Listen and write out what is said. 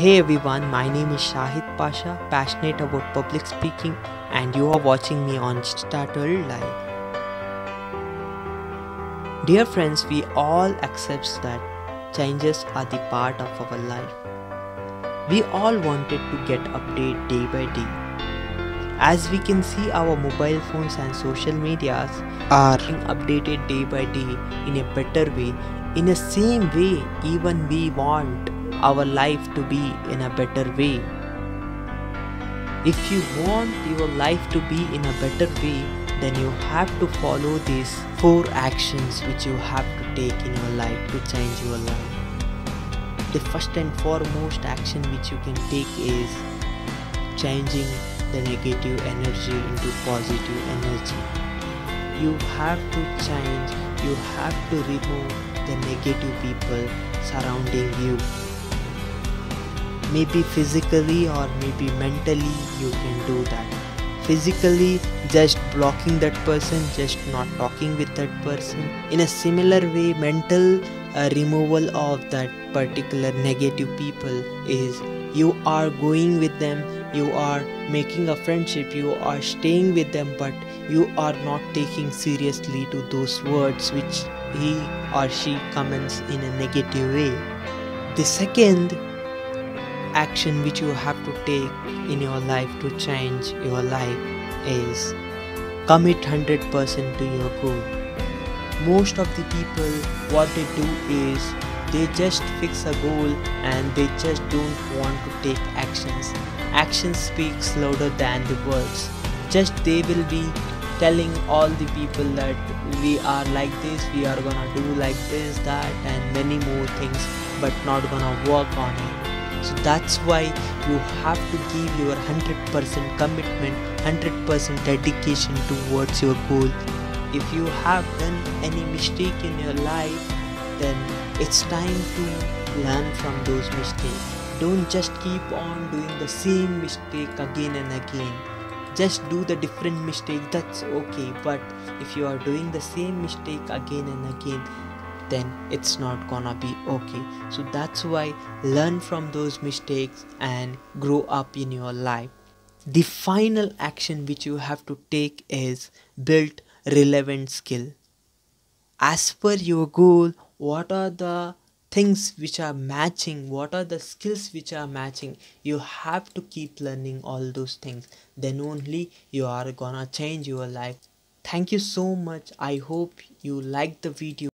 Hey everyone, my name is Shahid Pasha, passionate about public speaking, and you are watching me on Startledlife. Dear friends, we all accept that changes are the part of our life. We all wanted to get updated day by day. As we can see, our mobile phones and social medias are being updated day by day in a better way. In the same way, even we want our life to be in a better way. If you want your life to be in a better way, then you have to follow these 4 actions which you have to take in your life to change your life. The first and foremost action which you can take is changing the negative energy into positive energy. You have to change, you have to remove the negative people surrounding you. Maybe physically or maybe mentally you can do that. Physically, just blocking that person, just not talking with that person. In a similar way, mental removal of that particular negative people is you are going with them, you are making a friendship, you are staying with them, but you are not taking seriously to those words which he or she comments in a negative way. The second action which you have to take in your life to change your life is commit 100% to your goal. Most of the people, what they do is they just fix a goal and they just don't want to take actions. Action speaks louder than the words. Just they will be telling all the people that we are like this, we are gonna do like this, that and many more things, but not gonna work on it. So that's why you have to give your 100% commitment, 100% dedication towards your goal. If you have done any mistake in your life, then it's time to learn from those mistakes. Don't just keep on doing the same mistake again and again. Just do the different mistake, that's okay. But if you are doing the same mistake again and again, then it's not gonna be okay. So that's why learn from those mistakes and grow up in your life. The final action which you have to take is build relevant skill. As per your goal, what are the things which are matching? What are the skills which are matching? You have to keep learning all those things. Then only you are gonna change your life. Thank you so much. I hope you liked the video.